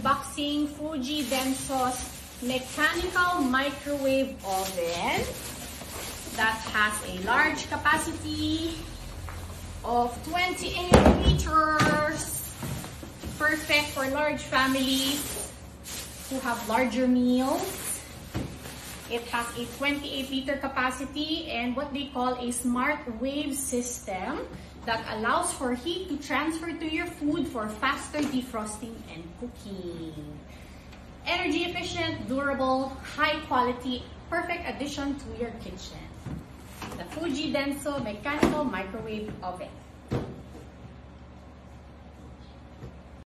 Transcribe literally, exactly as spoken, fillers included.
unboxing Fujidenzo's mechanical microwave oven that has a large capacity of twenty-eight liters. Perfect for large families who have larger meals. It has a twenty-eight liter capacity and what they call a smart wave system that allows for heat to transfer to your food for faster defrosting and cooking. Energy efficient, durable, high quality, perfect addition to your kitchen. The Fujidenzo mechanical microwave oven.